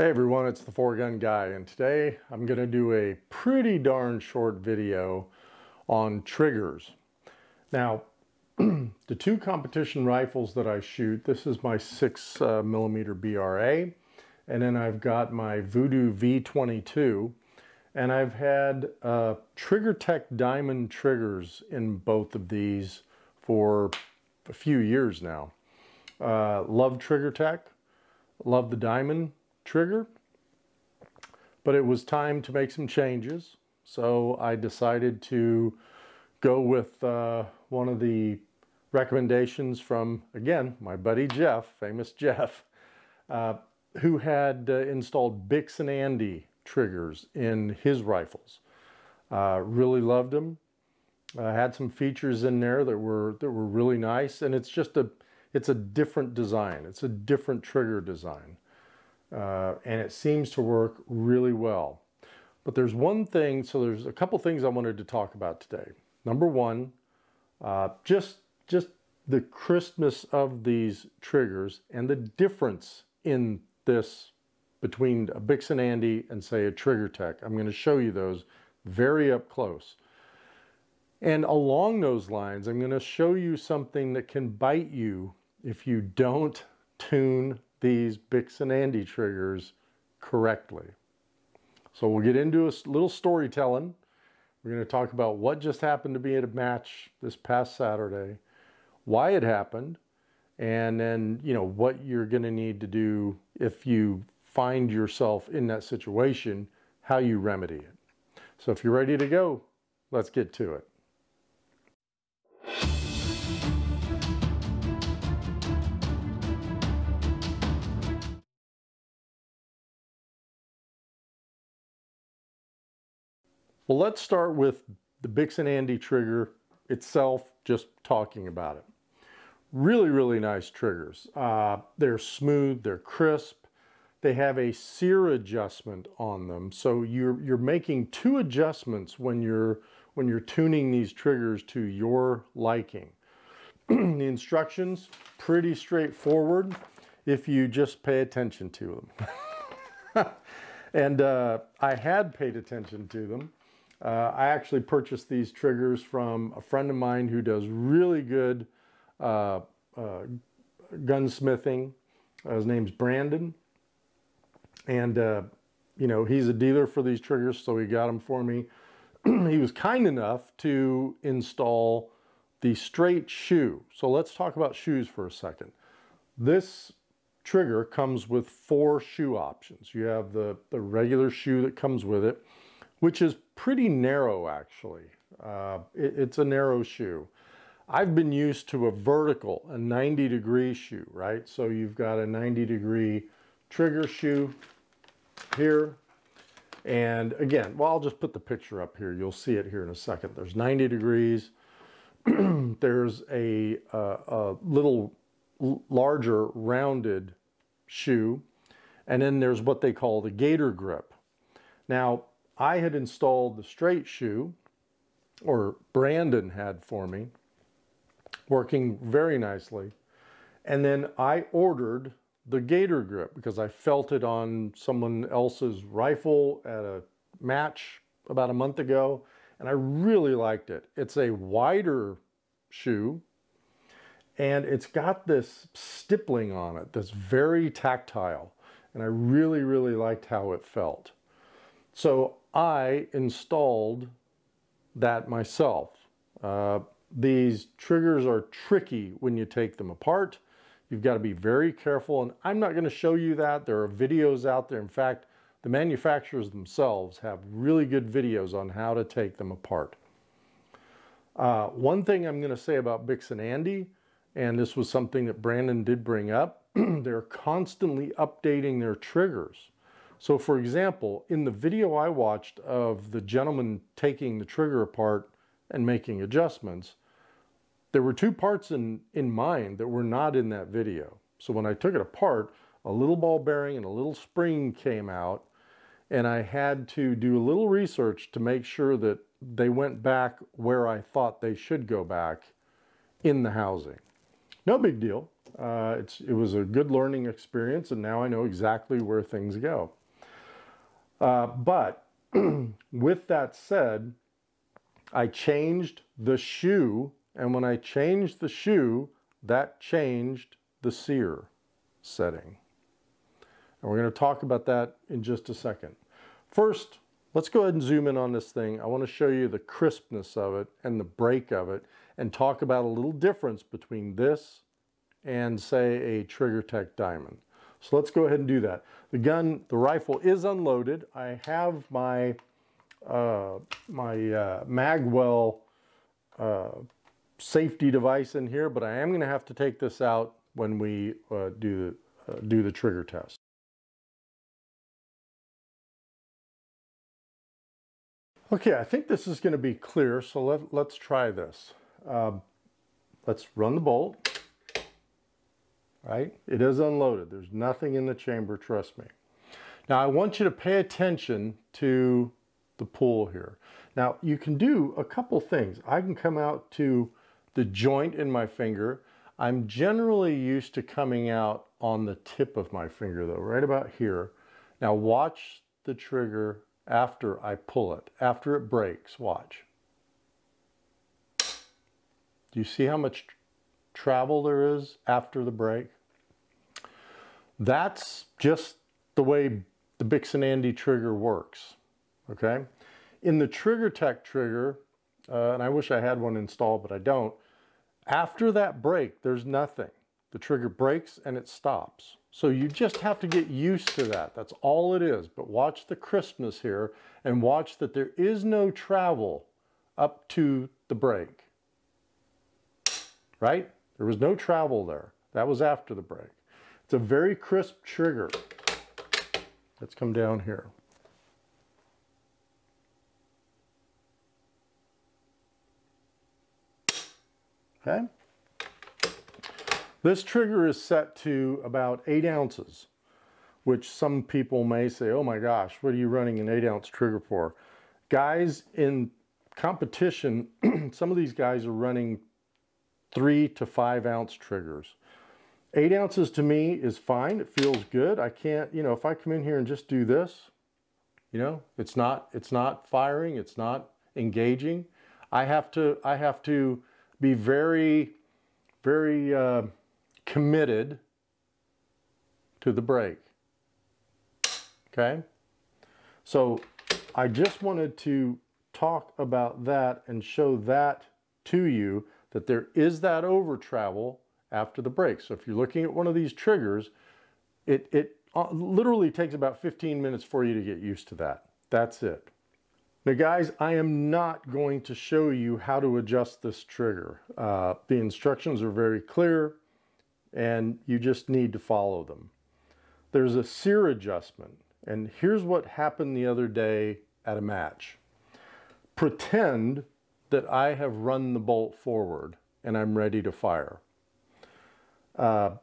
Hey everyone, it's the 4GunGuy, and today I'm going to do a pretty darn short video on triggers. Now, the two competition rifles that I shoot, this is my 6mm BRA, and then I've got my Voodoo V22, and I've had TriggerTech diamond triggers in both of these for a few years now. Love TriggerTech, love the diamond trigger, but it was time to make some changes, so I decided to go with one of the recommendations from, again, my buddy Jeff, famous Jeff, who had installed Bix'n Andy triggers in his rifles. Really loved them. Had some features in there that were really nice, and it's just a different design. It's a different trigger design. And it seems to work really well. But there's one thing, so there's a couple things I wanted to talk about today. Number one, just the crispness of these triggers and the difference in this between a Bix'n Andy and, say, a TriggerTech. I'm going to show you those very up close. And along those lines, I'm going to show you something that can bite you if you don't tune these Bix'n Andy triggers correctly. So we'll get into a little storytelling. We're going to talk about what just happened to be at a match this past Saturday, why it happened, and then, you know, what you're going to need to do if you find yourself in that situation, how you remedy it. So if you're ready to go, let's get to it. Well, let's start with the Bix'n Andy trigger itself, just talking about it. Really, really nice triggers. They're smooth, they're crisp. They have a sear adjustment on them. So you're making two adjustments when you're tuning these triggers to your liking. The instructions, pretty straightforward if you just pay attention to them. And I had paid attention to them. I actually purchased these triggers from a friend of mine who does really good gunsmithing. His name's Brandon. And, you know, he's a dealer for these triggers, so he got them for me. He was kind enough to install the straight shoe. So let's talk about shoes for a second. This trigger comes with 4 shoe options. You have the regular shoe that comes with it, which is pretty narrow, actually. It's a narrow shoe. I've been used to a vertical, a 90-degree shoe, right? So you've got a 90-degree trigger shoe here. And again, well, I'll just put the picture up here. You'll see it here in a second. There's 90 degrees. There's a little larger rounded shoe. And then there's what they call the Gator Grip. Now, I had installed the straight shoe, or Brandon had for me, working very nicely. And then I ordered the Gator Grip because I felt it on someone else's rifle at a match about a month ago, and I really liked it. It's a wider shoe, and it's got this stippling on it that's very tactile, and I really, really liked how it felt. So I installed that myself. These triggers are tricky when you take them apart. You've got to be very careful, and I'm not going to show you that. There are videos out there. In fact, the manufacturers themselves have really good videos on how to take them apart. One thing I'm going to say about Bix'n Andy, and this was something that Brandon did bring up, they're constantly updating their triggers. So for example, in the video I watched of the gentleman taking the trigger apart and making adjustments, there were two parts in mind that were not in that video. So when I took it apart, a little ball bearing and a little spring came out, and I had to do a little research to make sure that they went back where I thought they should go back in the housing. No big deal. It was a good learning experience, and now I know exactly where things go. But with that said, I changed the shoe, and when I changed the shoe, that changed the sear setting. And we're going to talk about that in just a second. First, let's go ahead and zoom in on this thing. I want to show you the crispness of it and the break of it, and talk about a little difference between this and, say, a TriggerTech Diamond. So let's go ahead and do that. The gun, the rifle is unloaded. I have my Magwell safety device in here, but I am going to have to take this out when we do the trigger test. Okay, I think this is going to be clear, so let's try this. Let's run the bolt, right? It is unloaded. There's nothing in the chamber, trust me. Now, I want you to pay attention to the pull here. Now, you can do a couple things. I can come out to the joint in my finger. I'm generally used to coming out on the tip of my finger, though, right about here. Now, watch the trigger after I pull it, after it breaks, watch. Do you see how much travel there is after the break? That's just the way the Bix'n Andy trigger works, okay? In the TriggerTech trigger, and I wish I had one installed, but I don't, after that break, there's nothing. The trigger breaks and it stops. So you just have to get used to that. That's all it is. But watch the crispness here, and watch that there is no travel up to the break. Right? There was no travel there. That was after the break. It's a very crisp trigger. Let's come down here. Okay? This trigger is set to about 8 ounces, which some people may say, oh my gosh, what are you running an 8 ounce trigger for? Guys in competition, some of these guys are running 3 to 5 ounce triggers. 8 ounces to me is fine. It feels good. I can't, you know, if I come in here and just do this, you know, it's not firing. It's not engaging. I have to be very, very, committed to the break. Okay, so I just wanted to talk about that and show that to you, that there is that over travel after the break. So if you're looking at one of these triggers, it literally takes about 15 minutes for you to get used to that. That's it. Now guys, I am not going to show you how to adjust this trigger. The instructions are very clear, and you just need to follow them. There's a sear adjustment, and here's what happened the other day at a match. Pretend that I have run the bolt forward and I'm ready to fire. I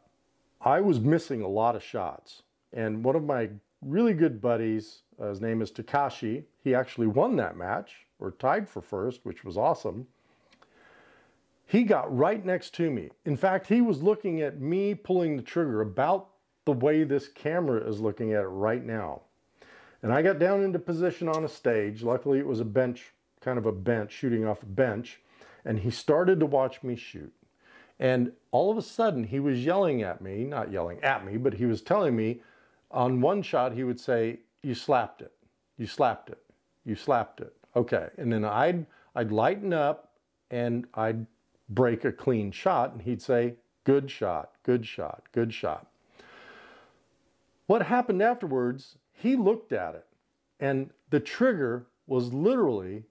was missing a lot of shots, and one of my really good buddies, his name is Takashi, he actually won that match, or tied for first, which was awesome. He got right next to me. In fact, he was looking at me pulling the trigger about the way this camera is looking at it right now. And I got down into position on a stage. Luckily, it was a bench, kind of a bench, shooting off a bench. And he started to watch me shoot. And all of a sudden, he was yelling at me, not yelling at me, but he was telling me on one shot, he would say, "You slapped it, you slapped it, you slapped it." Okay, and then I'd lighten up and I'd break a clean shot, and he'd say, "Good shot, good shot, good shot." What happened afterwards, he looked at it, and the trigger was literally,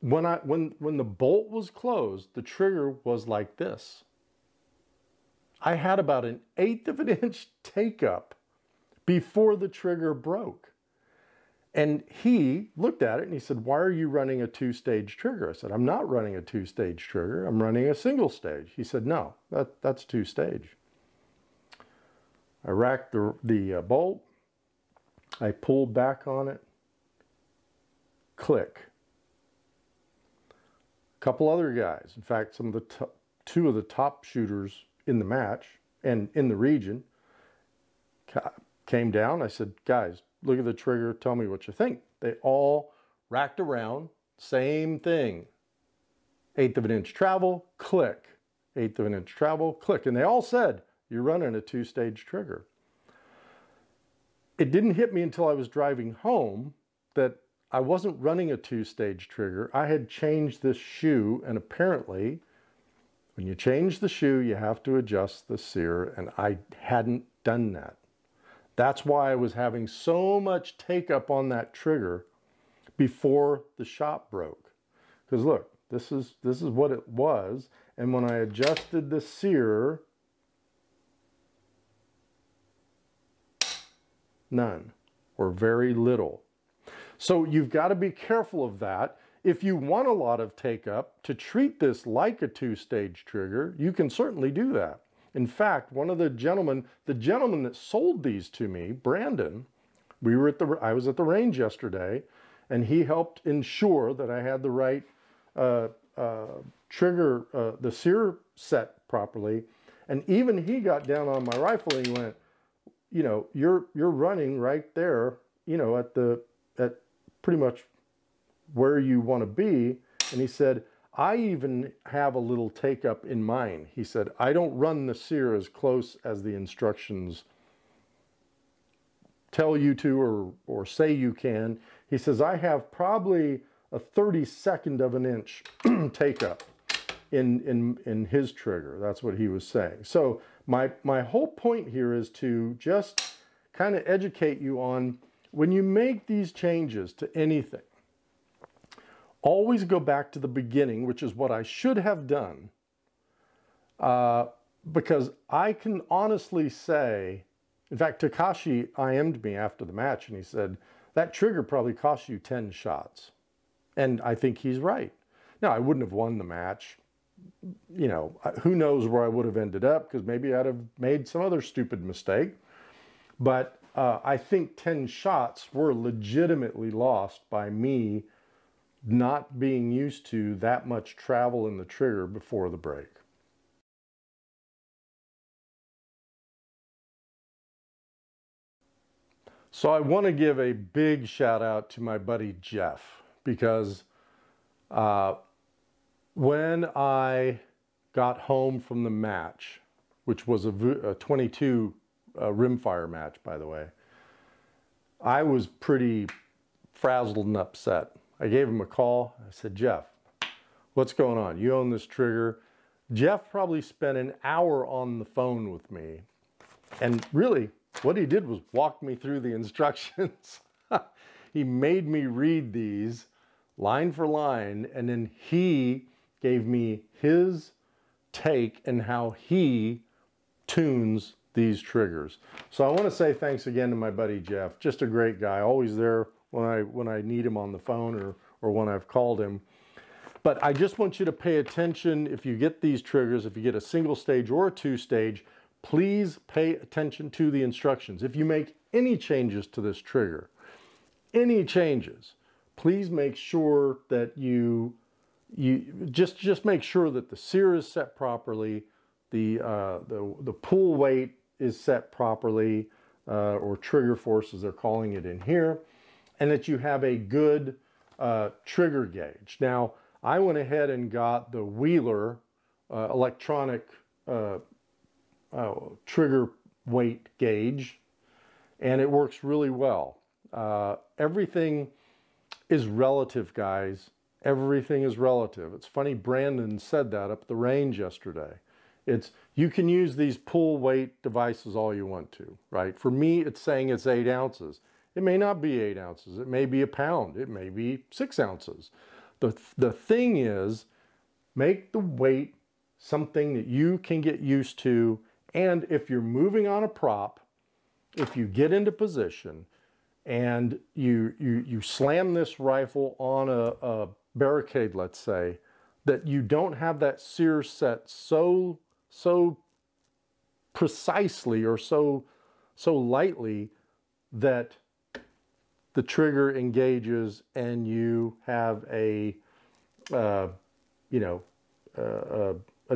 when the bolt was closed, the trigger was like this. I had about an 1/8 of an inch take up before the trigger broke. And he looked at it and he said, "Why are you running a two-stage trigger?" I said, "I'm not running a two-stage trigger. I'm running a single stage." He said, "No, that's two-stage." I racked the bolt. I pulled back on it. Click. A couple other guys, in fact, two of the top shooters in the match, and in the region. Came down, I said, guys, look at the trigger, tell me what you think. They all racked around, same thing. 1/8 of an inch travel, click. 1/8 of an inch travel, click. And they all said, you're running a 2-stage trigger. It didn't hit me until I was driving home that I wasn't running a 2-stage trigger. I had changed this shoe, and apparently when you change the shoe, you have to adjust the sear, and I hadn't done that. That's why I was having so much take up on that trigger before the shop broke. Because look, this is what it was. And when I adjusted the sear, none, or very little. So you've got to be careful of that. If you want a lot of take up to treat this like a 2-stage trigger, you can certainly do that. In fact, one of the gentleman that sold these to me, Brandon, I was at the range yesterday, and he helped ensure that I had the right trigger, the sear set properly. And even he got down on my rifle and he went, you know, you're running right there, you know, at pretty much where you want to be. And he said, I even have a little take up in mine. He said, I don't run the sear as close as the instructions tell you to or say you can. He says, I have probably a 1/32 of an inch take up in his trigger. That's what he was saying. So my whole point here is to just kind of educate you on, when you make these changes to anything, always go back to the beginning, which is what I should have done, because I can honestly say, in fact, Takashi IM'd me after the match and he said, that trigger probably cost you 10 shots. And I think he's right. Now, I wouldn't have won the match. You know, who knows where I would have ended up, because maybe I'd have made some other stupid mistake. But I think 10 shots were legitimately lost by me not being used to that much travel in the trigger before the break. So I want to give a big shout out to my buddy Jeff, because when I got home from the match, which was a 22 rimfire match, by the way, I was pretty frazzled and upset. I gave him a call. I said, Jeff, what's going on? You own this trigger. Jeff probably spent an hour on the phone with me. And really, what he did was walk me through the instructions. He made me read these line for line, and then he gave me his take and how he tunes these triggers. So I want to say thanks again to my buddy Jeff. Just a great guy, always there when I need him on the phone or when I've called him. But I just want you to pay attention. If you get these triggers, if you get a 1-stage or a 2-stage, please pay attention to the instructions. If you make any changes to this trigger, any changes, please make sure that you just make sure that the sear is set properly, the pull weight is set properly, or trigger force as they're calling it in here, and that you have a good trigger gauge. Now, I went ahead and got the Wheeler electronic trigger weight gauge, and it works really well. Everything is relative, guys. Everything is relative. It's funny, Brandon said that up at the range yesterday. You can use these pull weight devices all you want to, right? For me, it's saying it's 8 ounces. It may not be 8 ounces. It may be a pound. It may be 6 ounces. The thing is, make the weight something that you can get used to. And if you're moving on a prop, if you get into position and you slam this rifle on a barricade, let's say, that you don't have that sear set so precisely or so lightly that the trigger engages and you have a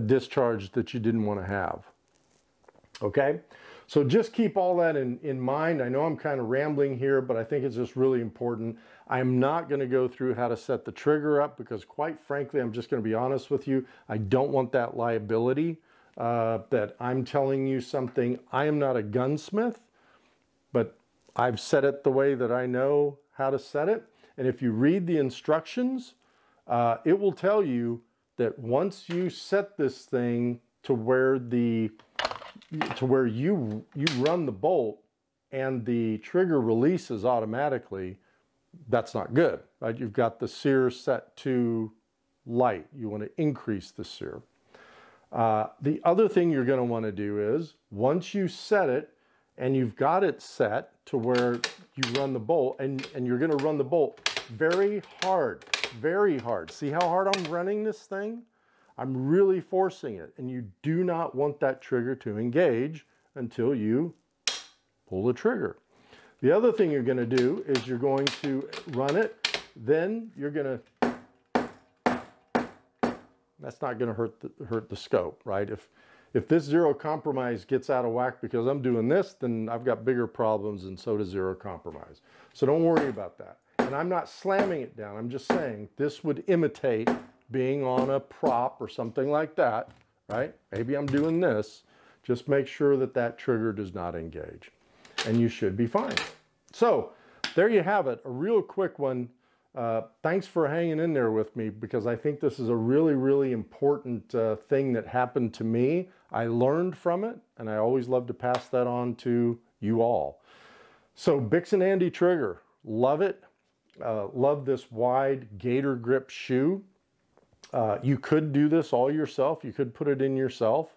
discharge that you didn't want to have. Okay, so just keep all that in mind. I know I'm kind of rambling here, but I think it's just really important. I'm not going to go through how to set the trigger up because, quite frankly, I'm just going to be honest with you. I don't want that liability that I'm telling you something. I am not a gunsmith, but I've set it the way that I know how to set it. And if you read the instructions, it will tell you that once you set this thing to where the you run the bolt and the trigger releases automatically, that's not good, right? You've got the sear set to light. You want to increase the sear. The other thing you're going to want to do is once you set it and you've got it set to where you run the bolt, and you're going to run the bolt very hard, very hard. See how hard I'm running this thing? I'm really forcing it, and you do not want that trigger to engage until you pull the trigger. The other thing you're going to do is you're going to run it, then you're going to, that's not going to hurt the scope, right? If this zero compromise gets out of whack because I'm doing this, then I've got bigger problems, and so does zero compromise. So don't worry about that. And I'm not slamming it down. I'm just saying this would imitate being on a prop or something like that, right? Maybe I'm doing this. Just make sure that that trigger does not engage, and you should be fine. So there you have it, a real quick one. Thanks for hanging in there with me, because I think this is a really, really important thing that happened to me. I learned from it, and I always love to pass that on to you all. So Bix'n Andy trigger, love it. Love this wide Gator Grip shoe. You could do this all yourself. You could put it in yourself.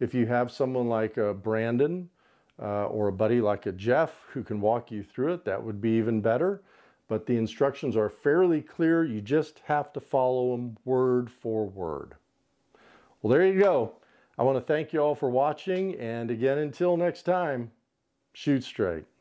If you have someone like a Brandon or a buddy like a Jeff who can walk you through it, that would be even better. But the instructions are fairly clear. You just have to follow them word for word. Well, there you go. I want to thank you all for watching. And again, until next time, shoot straight.